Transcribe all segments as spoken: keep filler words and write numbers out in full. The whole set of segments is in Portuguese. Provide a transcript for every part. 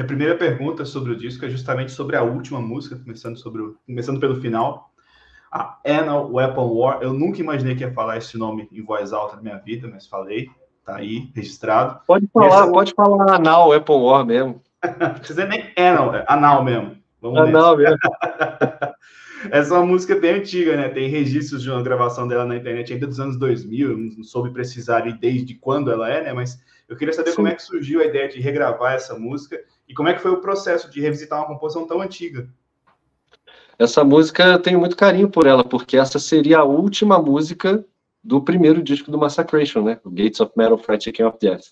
Minha primeira pergunta sobre o disco é justamente sobre a última música, começando, sobre o, começando pelo final. A Anal Weapon War. Eu nunca imaginei que ia falar esse nome em voz alta na minha vida, mas falei. Tá aí, registrado. Pode falar, essa... pode falar Anal Weapon War mesmo. Não precisa nem Anal, é Anal mesmo. Vamos Anal nessa. Mesmo. Essa é uma música bem antiga, né? Tem registros de uma gravação dela na internet ainda dos anos dois mil. Eu não soube precisar desde quando ela é, né? Mas eu queria saber, sim, como é que surgiu a ideia de regravar essa música e como é que foi o processo de revisitar uma composição tão antiga. Essa música, eu tenho muito carinho por ela, porque essa seria a última música do primeiro disco do Massacration, né? O Gates of Metal, Fright Chicken of Death.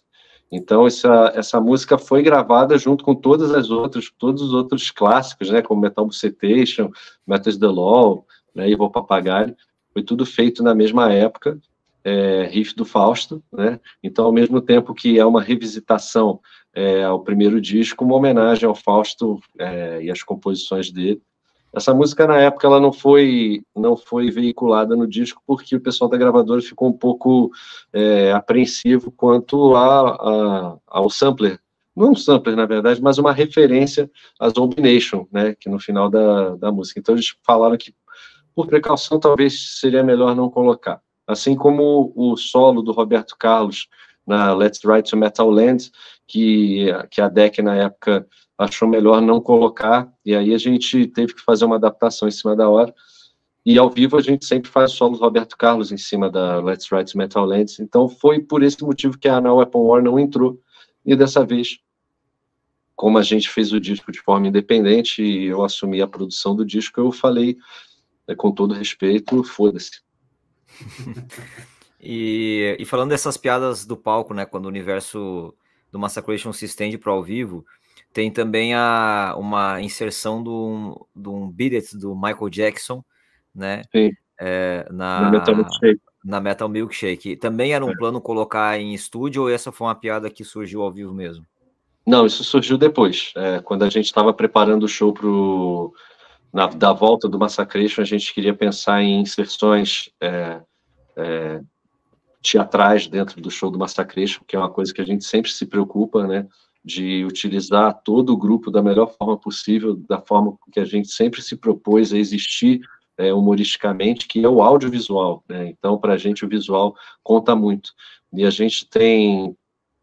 Então, essa, essa música foi gravada junto com todas as outras, todos os outros clássicos, né? Como Metal Bucetation, Metal's the Law, né? Evil Papagai. Foi tudo feito na mesma época, é, riff do Fausto, né? Então, ao mesmo tempo que é uma revisitação é, ao primeiro disco, uma homenagem ao Fausto é, e às composições dele. Essa música, na época, ela não foi, não foi veiculada no disco porque o pessoal da gravadora ficou um pouco é, apreensivo quanto a, a, ao sampler. Não um sampler, na verdade, mas uma referência à Zombie Nation, né, que no final da, da música. Então, eles falaram que, por precaução, talvez seria melhor não colocar. Assim como o solo do Roberto Carlos na Let's Ride to Metal Land, que, que a D E C, na época, achou melhor não colocar, e aí a gente teve que fazer uma adaptação em cima da hora, e ao vivo a gente sempre faz solo do Roberto Carlos em cima da Let's Ride Metal Lens, então foi por esse motivo que a Anal Weapon War não entrou, e dessa vez, como a gente fez o disco de forma independente, e eu assumi a produção do disco, eu falei, né, com todo respeito, foda-se. e, e falando dessas piadas do palco, né, quando o universo do Massacration se estende para ao vivo, tem também a, uma inserção do, do Beat It do Michael Jackson, né? Sim. É, na, na, Metal Milkshake. na Metal Milkshake. Também era um é. plano colocar em estúdio, ou essa foi uma piada que surgiu ao vivo mesmo? Não, isso surgiu depois. É, quando a gente estava preparando o show pro, na, da volta do Massacration, a gente queria pensar em inserções é, é, teatrais dentro do show do Massacration, que é uma coisa que a gente sempre se preocupa, né? De utilizar todo o grupo da melhor forma possível, da forma que a gente sempre se propôs a existir é, humoristicamente, que é o audiovisual, né? Então, para a gente, o visual conta muito. E a gente tem,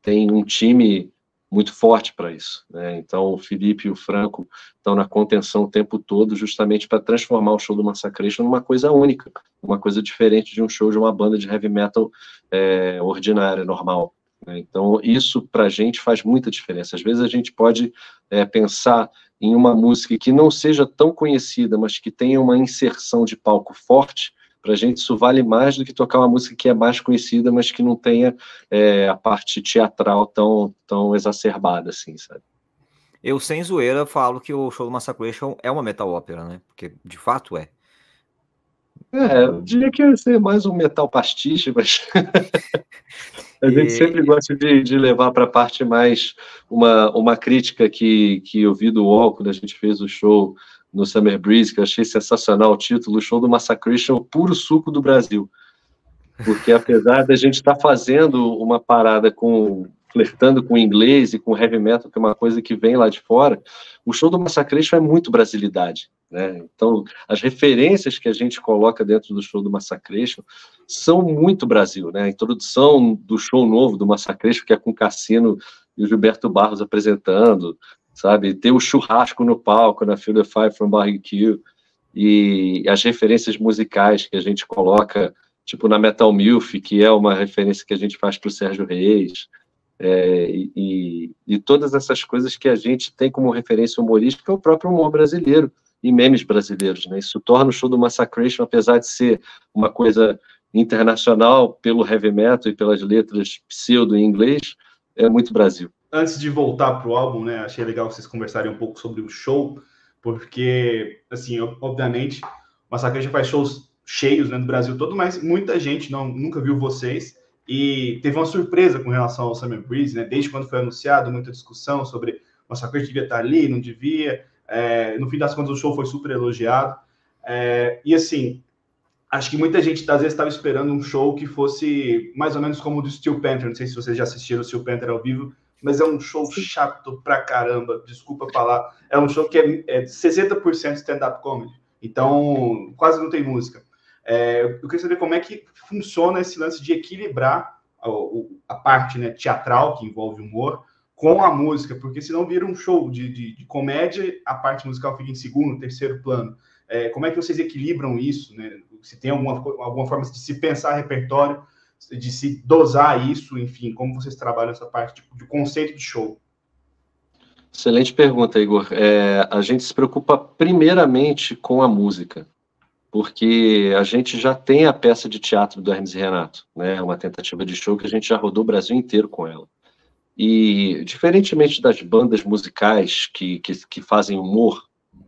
tem um time muito forte para isso, né? Então, o Felipe e o Franco estão na contenção o tempo todo, justamente para transformar o show do Massacration numa coisa única, uma coisa diferente de um show de uma banda de heavy metal é, ordinária, normal. Então, isso para a gente faz muita diferença. Às vezes a gente pode é, pensar em uma música que não seja tão conhecida, mas que tenha uma inserção de palco forte. Para a gente isso vale mais do que tocar uma música que é mais conhecida, mas que não tenha é, a parte teatral tão, tão exacerbada, assim, sabe? Eu, sem zoeira, falo que o show do Massacration é uma metal ópera, né? Porque de fato é. É, eu diria que ia ser mais um metal pastiche, mas a gente e... sempre gosta de, de levar para a parte mais uma, uma crítica que, que eu vi do U O L quando a gente fez o show no Summer Breeze, que eu achei sensacional o título, o show do Massacration, puro suco do Brasil. Porque apesar da gente estar tá fazendo uma parada com... flertando com inglês e com heavy metal, que é uma coisa que vem lá de fora, o show do Massacration é muito brasilidade, né? Então, as referências que a gente coloca dentro do show do Massacration são muito Brasil, né? A introdução do show novo do Massacration, que é com o Cassino e o Gilberto Barros apresentando, sabe? Ter o churrasco no palco, na Field of Fire from Barbecue, e as referências musicais que a gente coloca, tipo na Metal Milf, que é uma referência que a gente faz para o Sérgio Reis, É, e, e todas essas coisas que a gente tem como referência humorística é o próprio humor brasileiro e memes brasileiros, né? Isso torna o show do Massacration, apesar de ser uma coisa internacional pelo heavy metal e pelas letras pseudo em inglês, é muito Brasil. Antes de voltar para o álbum, né, achei legal vocês conversarem um pouco sobre o show, porque, assim, obviamente o Massacration faz shows cheios, né, no Brasil todo, mas muita gente não, nunca viu vocês. E teve uma surpresa com relação ao Summer Breeze, né? Desde quando foi anunciado, muita discussão sobre o Massacration devia estar ali, não devia. É, no fim das contas, o show foi super elogiado. É, e assim, acho que muita gente, às vezes, estava esperando um show que fosse mais ou menos como o do Steel Panther. Não sei se vocês já assistiram o Steel Panther ao vivo, mas é um show chato pra caramba, desculpa falar. É um show que é, é sessenta por cento stand-up comedy, então quase não tem música. É, eu queria saber como é que funciona esse lance de equilibrar a, a parte, né, teatral, que envolve humor, com a música, porque senão vira um show de, de, de comédia, a parte musical fica em segundo, terceiro plano. É, como é que vocês equilibram isso, né? Se tem alguma, alguma forma de se pensar repertório, de se dosar isso, enfim, como vocês trabalham essa parte de, de conceito de show? Excelente pergunta, Igor. É, a gente se preocupa primeiramente com a música, porque a gente já tem a peça de teatro do Hermes e Renato, né? Uma tentativa de show que a gente já rodou o Brasil inteiro com ela. E, diferentemente das bandas musicais que, que, que fazem humor,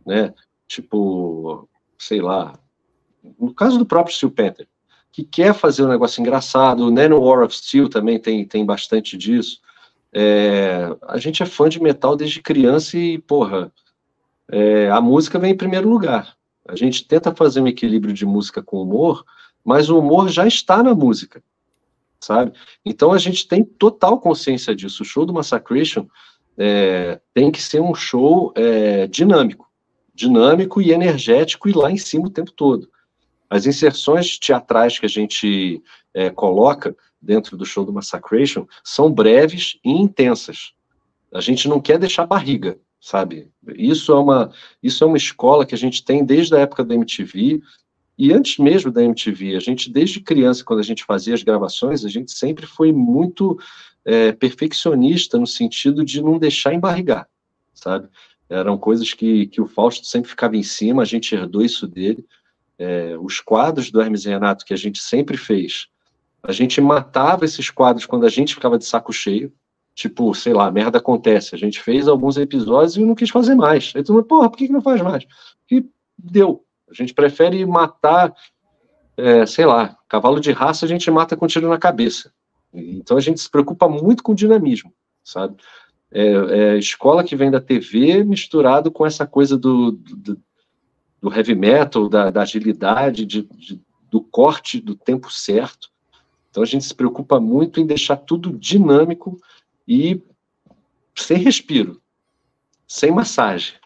né? Tipo, sei lá, no caso do próprio Steel Panther, que quer fazer um negócio engraçado, né? No War of Steel também tem, tem bastante disso. É, a gente é fã de metal desde criança e, porra, é, a música vem em primeiro lugar. A gente tenta fazer um equilíbrio de música com humor, mas o humor já está na música, sabe? Então a gente tem total consciência disso. O show do Massacration é, tem que ser um show é, dinâmico, dinâmico e energético e lá em cima o tempo todo. As inserções teatrais que a gente é, coloca dentro do show do Massacration são breves e intensas. A gente não quer deixar barriga, sabe? Isso é uma, isso é uma escola que a gente tem desde a época da M T V e antes mesmo da M T V. A gente, desde criança, quando a gente fazia as gravações, a gente sempre foi muito é, perfeccionista no sentido de não deixar embarrigar, sabe? Eram coisas que, que o Fausto sempre ficava em cima, a gente herdou isso dele. É, os quadros do Hermes e Renato que a gente sempre fez, a gente matava esses quadros quando a gente ficava de saco cheio, tipo, sei lá, merda acontece, a gente fez alguns episódios e não quis fazer mais. Aí todo mundo, porra, por que não faz mais? E deu. A gente prefere matar, é, sei lá, cavalo de raça a gente mata com tiro na cabeça. Então a gente se preocupa muito com o dinamismo, sabe? É, é escola que vem da T V misturado com essa coisa do, do, do heavy metal, da, da agilidade, de, de, do corte do tempo certo. Então a gente se preocupa muito em deixar tudo dinâmico e sem respiro, sem massagem,